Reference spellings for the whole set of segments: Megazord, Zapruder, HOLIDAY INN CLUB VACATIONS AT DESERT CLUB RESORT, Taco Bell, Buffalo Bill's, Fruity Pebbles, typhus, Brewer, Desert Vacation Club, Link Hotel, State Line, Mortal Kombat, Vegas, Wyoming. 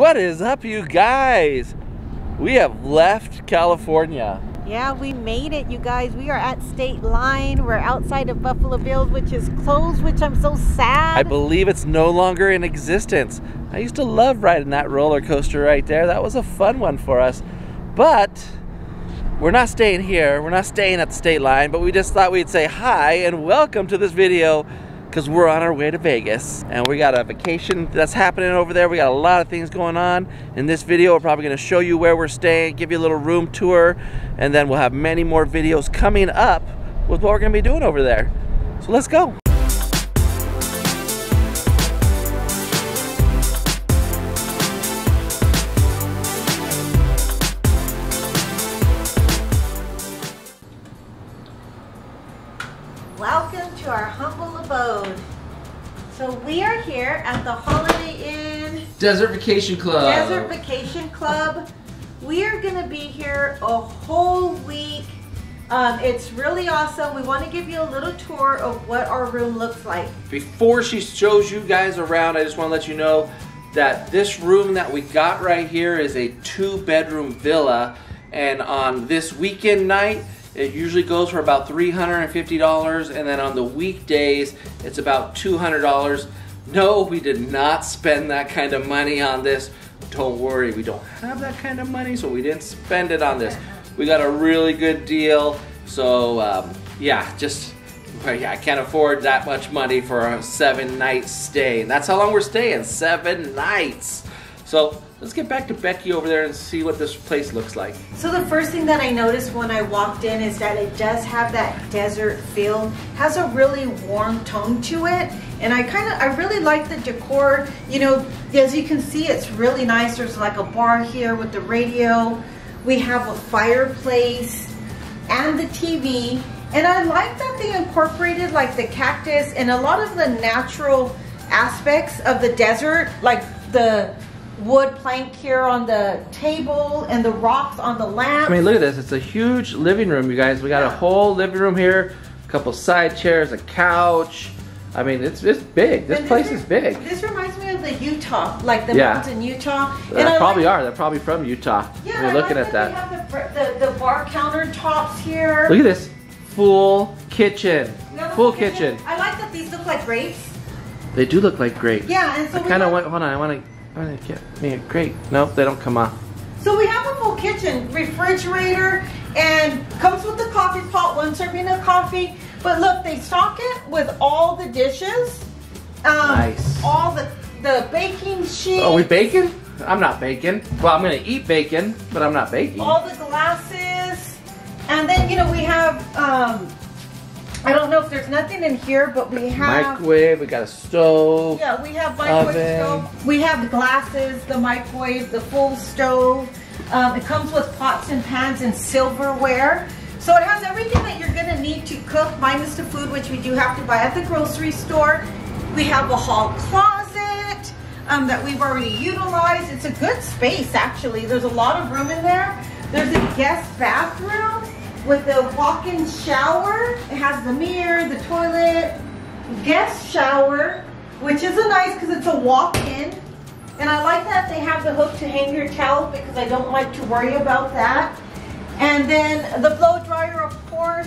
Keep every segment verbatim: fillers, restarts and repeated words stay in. What is up, you guys? We have left California. Yeah, we made it, you guys. We are at State Line. We're outside of Buffalo Bill's, which is closed, which I'm so sad. I believe it's no longer in existence. I used to love riding that roller coaster right there. That was a fun one for us. But we're not staying here. We're not staying at the State Line, but we just thought we'd say hi and welcome to this video because we're on our way to Vegas. And we got a vacation that's happening over there. We got a lot of things going on. In this video, we're probably gonna show you where we're staying, give you a little room tour, and then we'll have many more videos coming up with what we're gonna be doing over there. So let's go. Welcome to our humble abode. So we are here at the Holiday Inn Desert Vacation Club. Desert Vacation Club. We are going to be here a whole week. Um, it's really awesome. We want to give you a little tour of what our room looks like. Before she shows you guys around, I just want to let you know that this room that we got right here is a two-bedroom villa, and on this weekend night, it usually goes for about three hundred fifty dollars, and then on the weekdays, it's about two hundred dollars. No, we did not spend that kind of money on this. Don't worry, we don't have that kind of money, so we didn't spend it on this. We got a really good deal, so um, yeah, just, yeah, I can't afford that much money for a seven-night stay. And that's how long we're staying, seven nights. So let's get back to Becky over there and see what this place looks like. So the first thing that I noticed when I walked in is that it does have that desert feel. It has a really warm tone to it. And I kind of, I really like the decor. You know, as you can see, it's really nice. There's like a bar here with the radio. We have a fireplace and the T V. And I like that they incorporated like the cactus and a lot of the natural aspects of the desert, like the wood plank here on the table and the rocks on the lamp. I mean, look at this. It's a huge living room, you guys. We got a whole living room here, a couple side chairs, a couch. I mean, it's it's big. This, this place is big. This reminds me of the Utah, like the yeah. mountains in Utah. They probably like, are. They're probably from Utah. Yeah, we're looking at that. We have the, the, the bar countertops here. Look at this full kitchen. Full kitchen. kitchen. I like that these look like grapes. They do look like grapes. Yeah, and so I kind of want. Hold on, I want to. Oh, they get me a grape. Nope, they don't come off. So we have a full kitchen, refrigerator, and comes with the coffee pot, one serving of coffee. But look, they stock it with all the dishes. Um, nice. All the, the baking sheets. Oh, we baking? I'm not baking. Well, I'm going to eat bacon, but I'm not baking. All the glasses. And then, you know, we have, um, I don't know if there's nothing in here, but we have microwave, we got a stove. Yeah, we have microwave oven. stove. We have glasses, the microwave, the full stove. Um, it comes with pots and pans and silverware. So it has everything that you're gonna need to cook, minus the food, which we do have to buy at the grocery store. We have a hall closet um, that we've already utilized. It's a good space, actually. There's a lot of room in there. There's a guest bathroom with the walk-in shower. It has the mirror, the toilet, guest shower, which is a nice because it's a walk-in. And I like that they have the hook to hang your towel because I don't like to worry about that. And then the blow dryer, of course.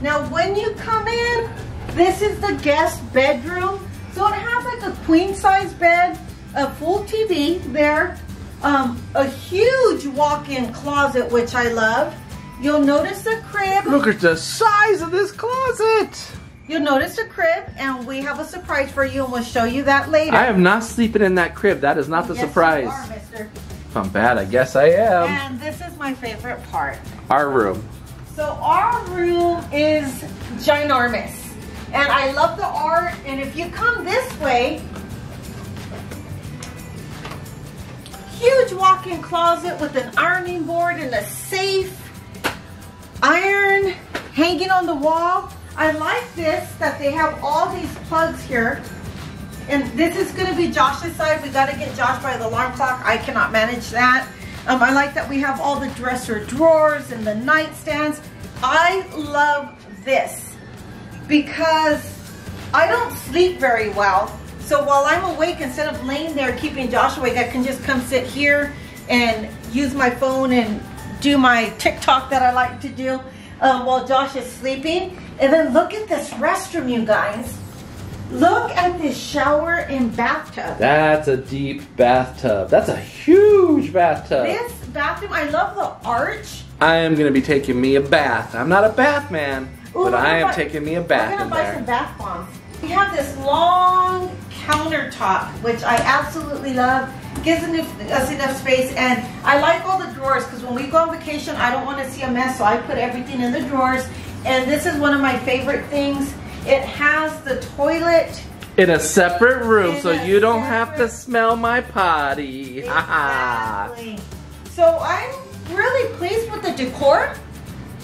Now when you come in, this is the guest bedroom. So it has like a queen size bed, a full T V there, um, a huge walk-in closet, which I love. You'll notice the crib. Look at the size of this closet. You'll notice the crib, and we have a surprise for you, and we'll show you that later. I am not sleeping in that crib. That is not the yes, surprise. You are, mister. If I'm bad, I guess I am. And this is my favorite part. Our room. So our room is ginormous. And I love the art, and if you come this way, huge walk-in closet with an ironing board and a safe. Iron hanging on the wall. I like this that they have all these plugs here, and this is going to be Josh's side. We got to get Josh by the alarm clock. I cannot manage that. Um, I like that we have all the dresser drawers and the nightstands. I love this because I don't sleep very well, So while I'm awake, instead of laying there keeping Josh awake, I can just come sit here and use my phone and do my TikTok that I like to do um, while Josh is sleeping. And then look at this restroom, you guys. Look at this shower and bathtub. That's a deep bathtub. That's a huge bathtub. This bathroom, I love the arch. I am gonna be taking me a bath. I'm not a bath man, Ooh, but I am buy, taking me a bath. I'm gonna in buy there. some bath bombs. We have this long countertop, which I absolutely love. Gives us enough space, and I like all the drawers because when we go on vacation, I don't want to see a mess, so I put everything in the drawers. And this is one of my favorite things. It has the toilet in a separate room, so you don't have to smell my potty. Exactly. So I'm really pleased with the decor.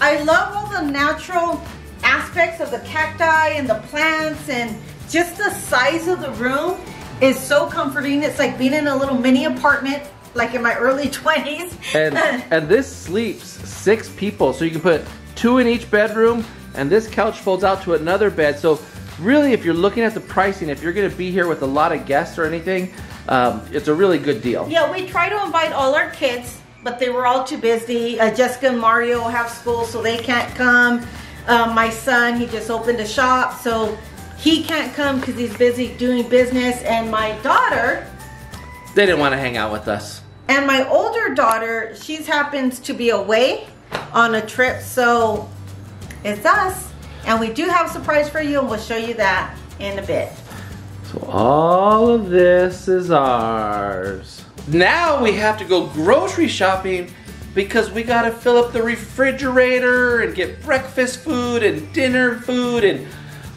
I love all the natural aspects of the cacti and the plants, and just the size of the room is so comforting. It's like being in a little mini apartment, like in my early twenties. And, and this sleeps six people, so you can put two in each bedroom, and this couch folds out to another bed. So really, if you're looking at the pricing, if you're gonna be here with a lot of guests or anything, um, it's a really good deal. Yeah, we try to invite all our kids, but they were all too busy. Uh, Jessica and Mario have school, so they can't come. Uh, my son, he just opened a shop, so he can't come because he's busy doing business. And my daughter, they didn't want to hang out with us. And my older daughter, she's happens to be away on a trip, so it's us. And we do have a surprise for you, and we'll show you that in a bit. So all of this is ours. Now we have to go grocery shopping because we gotta fill up the refrigerator and get breakfast food and dinner food and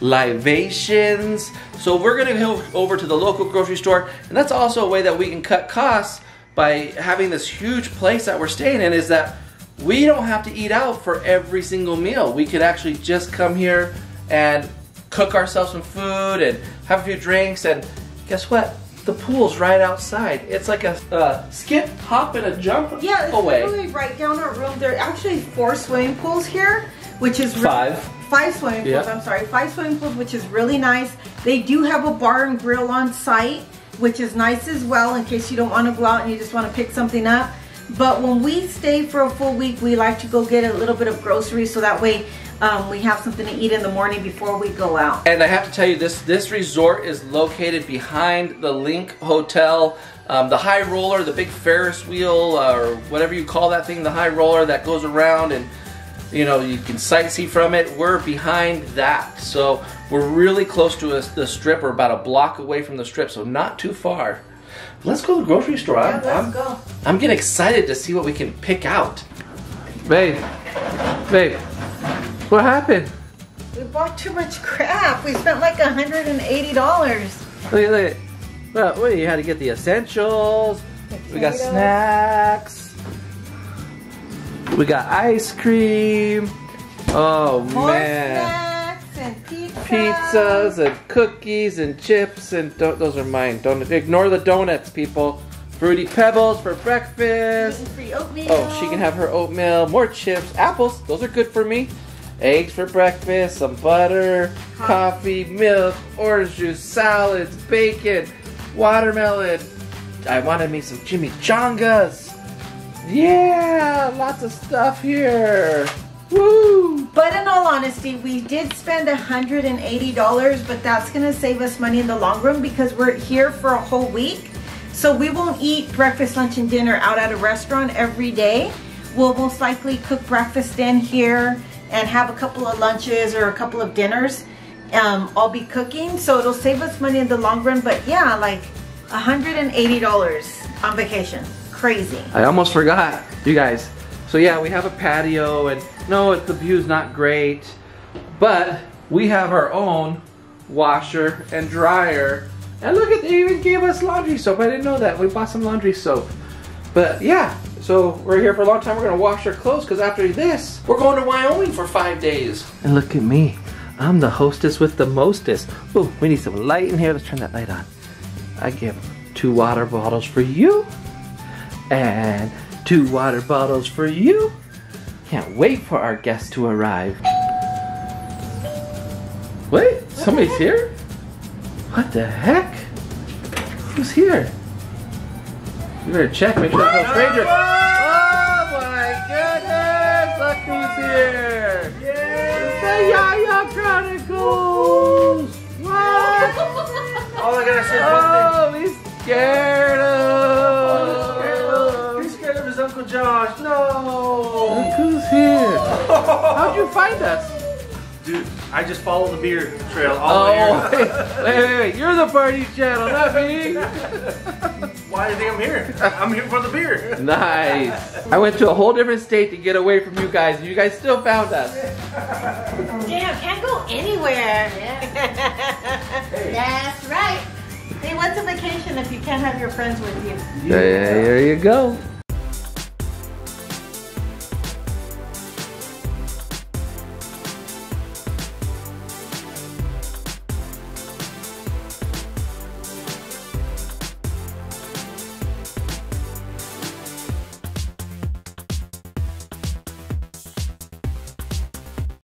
libations. So we're gonna go over to the local grocery store, and that's also a way that we can cut costs by having this huge place that we're staying in, is that we don't have to eat out for every single meal. We could actually just come here and cook ourselves some food and have a few drinks, and guess what? The pool's right outside. It's like a uh, skip, hop, and a jump away. Yeah, it's away. Literally right down our room. There are actually four swimming pools here, which is really five. Five swimming pools, yep. I'm sorry, five swimming pools, which is really nice. They do have a bar and grill on site, which is nice as well, in case you don't want to go out and you just want to pick something up. But when we stay for a full week, we like to go get a little bit of groceries, so that way um, we have something to eat in the morning before we go out. And I have to tell you, this, this resort is located behind the Link Hotel. Um, the high roller, the big Ferris wheel, uh, or whatever you call that thing, the high roller that goes around, and you know, you can sightsee from it. We're behind that. So we're really close to a, the strip. We're about a block away from the strip, so not too far. Let's go to the grocery store. Yeah, I'm, let's I'm, go. I'm getting excited to see what we can pick out. Babe, babe, what happened? We bought too much crap. We spent like one hundred eighty dollars. Look at that. Well, wait, you had to get the essentials. Potatoes. We got snacks. We got ice cream. Oh, more man. Snacks and pizza. Pizzas and cookies and chips and don't, those are mine. Don't ignore the donuts, people. Fruity Pebbles for breakfast. Free oatmeal. Oh, she can have her oatmeal. More chips, apples. Those are good for me. Eggs for breakfast. Some butter, coffee, coffee milk, orange juice, salads, bacon, watermelon. I wanted me some chimichangas. Yeah, lots of stuff here. Woo! But in all honesty, we did spend one hundred eighty dollars, but that's gonna save us money in the long run because we're here for a whole week. So we won't eat breakfast, lunch, and dinner out at a restaurant every day. We'll most likely cook breakfast in here and have a couple of lunches or a couple of dinners. Um, I'll be cooking, so it'll save us money in the long run, but yeah, like one hundred eighty dollars on vacation. Crazy. I almost forgot, you guys. So yeah, we have a patio, and no, the view's not great, but we have our own washer and dryer. And look at, they even gave us laundry soap. I didn't know that. We bought some laundry soap. But yeah, so we're here for a long time. We're gonna wash our clothes, because after this, we're going to Wyoming for five days. And look at me. I'm the hostess with the mostest. Oh, we need some light in here. Let's turn that light on. I give two water bottles for you. And two water bottles for you. Can't wait for our guests to arrive. Wait, somebody's here? What the heck? Who's here? You better check, make sure there's no stranger. Oh my goodness! Look who's here! Yeah! It's the Yaya Chronicles! What? All I gotta say is oh, one thing. He's scared of. He's scared of his Uncle Josh. No! Look who's here! How'd you find us? Dude, I just follow the beer trail all the oh, way here. Wait, wait, wait, you're the party channel, not me! Why do you think I'm here? I'm here for the beer! Nice! I went to a whole different state to get away from you guys, and you guys still found us. Damn, can't go anywhere! Yeah. Hey. That's right! Hey, what's a vacation if you can't have your friends with you? Yeah, there you go!